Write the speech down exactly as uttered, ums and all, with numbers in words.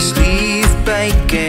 please leave bacon.